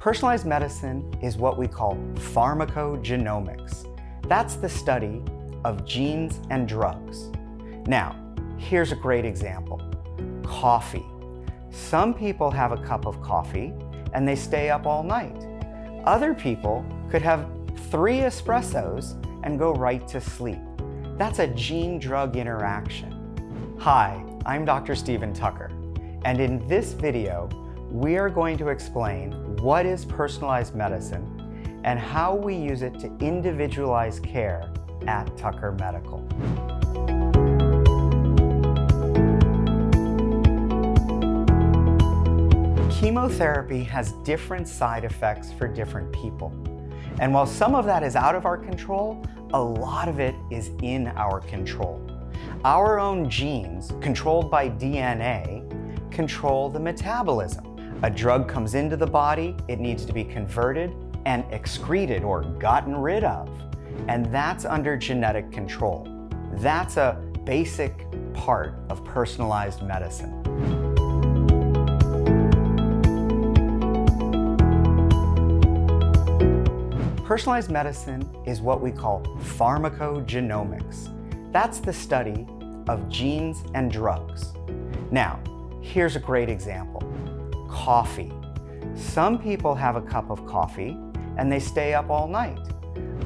Personalized medicine is what we call pharmacogenomics. That's the study of genes and drugs. Now, here's a great example. Coffee. Some people have a cup of coffee and they stay up all night. Other people could have 3 espressos and go right to sleep. That's a gene-drug interaction. Hi, I'm Dr. Steven Tucker, and in this video, we are going to explain what is personalized medicine and how we use it to individualize care at Tucker Medical. Chemotherapy has different side effects for different people. And while some of that is out of our control, a lot of it is in our control. Our own genes, controlled by DNA, control the metabolism. A drug comes into the body, it needs to be converted and excreted or gotten rid of. And that's under genetic control. That's a basic part of personalized medicine. Personalized medicine is what we call pharmacogenomics. That's the study of genes and drugs. Now, here's a great example. Coffee. Some people have a cup of coffee and they stay up all night.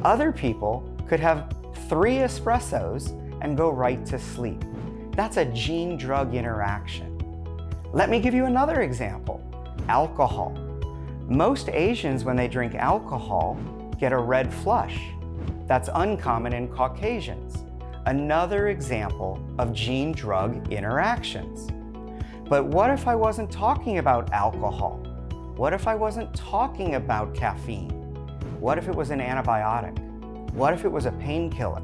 Other people could have 3 espressos and go right to sleep. That's a gene-drug interaction. Let me give you another example. Alcohol. Most Asians, when they drink alcohol, get a red flush. That's uncommon in Caucasians. Another example of gene-drug interactions. But what if I wasn't talking about alcohol? What if I wasn't talking about caffeine? What if it was an antibiotic? What if it was a painkiller?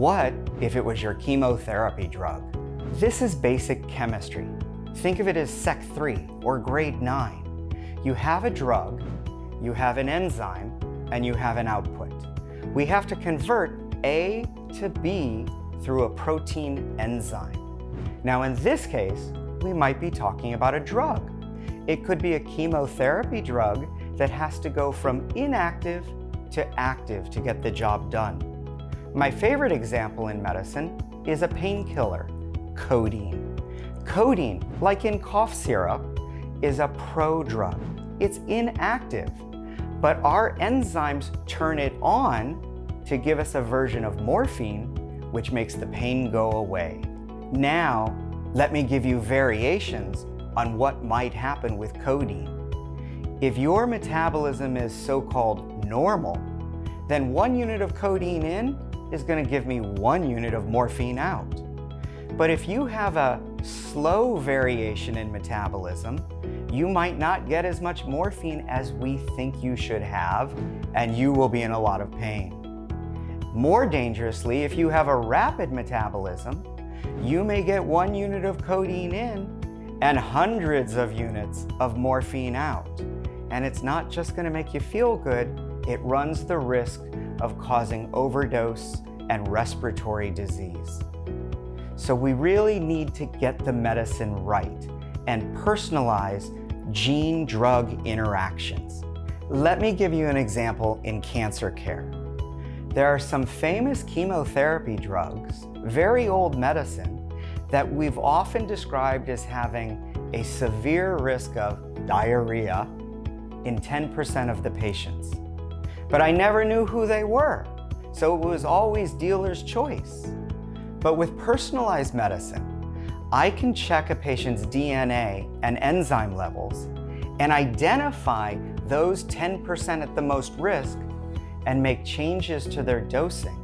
What if it was your chemotherapy drug? This is basic chemistry. Think of it as Sec 3 or grade 9. You have a drug, you have an enzyme, and you have an output. We have to convert A to B through a protein enzyme. Now in this case, we might be talking about a drug. It could be a chemotherapy drug that has to go from inactive to active to get the job done. My favorite example in medicine is a painkiller, codeine. Codeine, like in cough syrup, is a prodrug. It's inactive. But our enzymes turn it on to give us a version of morphine, which makes the pain go away. Now, let me give you variations on what might happen with codeine. If your metabolism is so-called normal, then 1 unit of codeine in is going to give me 1 unit of morphine out. But if you have a slow variation in metabolism, you might not get as much morphine as we think you should have, and you will be in a lot of pain. More dangerously, if you have a rapid metabolism, you may get 1 unit of codeine in and hundreds of units of morphine out. And it's not just going to make you feel good, it runs the risk of causing overdose and respiratory disease. So we really need to get the medicine right and personalize gene-drug interactions. Let me give you an example in cancer care. There are some famous chemotherapy drugs, very old medicine, that we've often described as having a severe risk of diarrhea in 10% of the patients. But I never knew who they were, so it was always dealer's choice. But with personalized medicine, I can check a patient's DNA and enzyme levels and identify those 10% at the most risk and make changes to their dosing,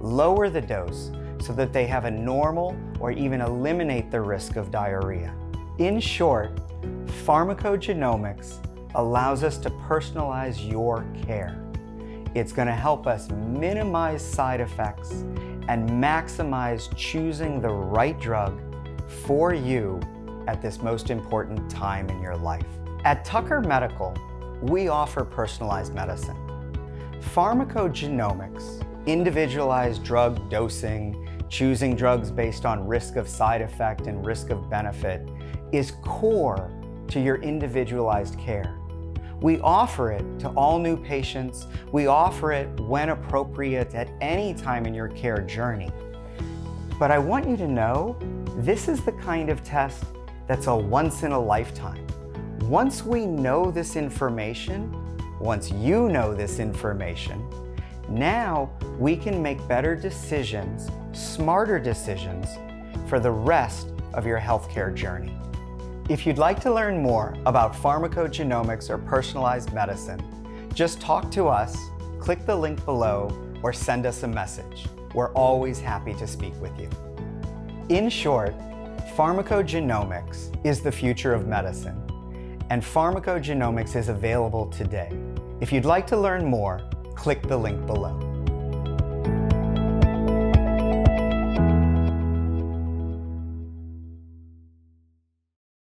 lower the dose so that they have a normal or even eliminate the risk of diarrhea. In short, pharmacogenomics allows us to personalize your care. It's going to help us minimize side effects and maximize choosing the right drug for you at this most important time in your life. At Tucker Medical, we offer personalized medicine. Pharmacogenomics, individualized drug dosing, choosing drugs based on risk of side effect and risk of benefit, is core to your individualized care. We offer it to all new patients. We offer it when appropriate at any time in your care journey. But I want you to know, this is the kind of test that's a once in a lifetime. Once we know this information, once you know this information, now we can make better decisions, smarter decisions for the rest of your healthcare journey. If you'd like to learn more about pharmacogenomics or personalized medicine, just talk to us, click the link below, or send us a message. We're always happy to speak with you. In short, pharmacogenomics is the future of medicine, and pharmacogenomics is available today. If you'd like to learn more, click the link below.